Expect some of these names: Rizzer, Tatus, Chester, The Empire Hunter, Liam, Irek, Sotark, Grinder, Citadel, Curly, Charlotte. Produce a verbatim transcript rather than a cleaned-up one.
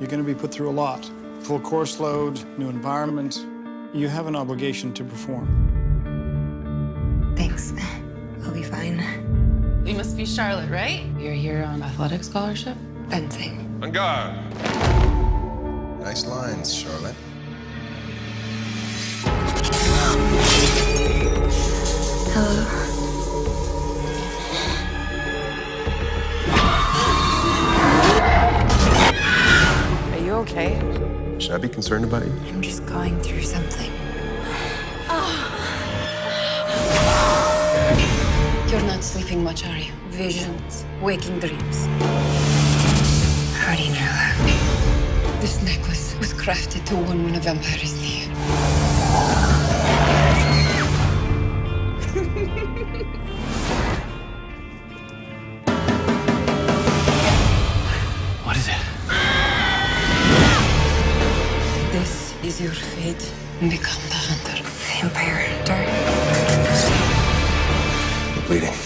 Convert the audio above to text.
You're going to be put through a lot. Full course load, new environment. You have an obligation to perform. Thanks. I'll be fine. We must be Charlotte, right? You're here on athletic scholarship? Fencing. On guard. Nice lines, Charlotte. Hello. Okay. Should I be concerned about you? I'm just going through something. Oh. You're not sleeping much, are you? Visions, waking dreams. I already know that. This necklace was crafted to warn when a vampire is near. What is it? This is your fate. Become the hunter. The Empire Hunter. You're bleeding.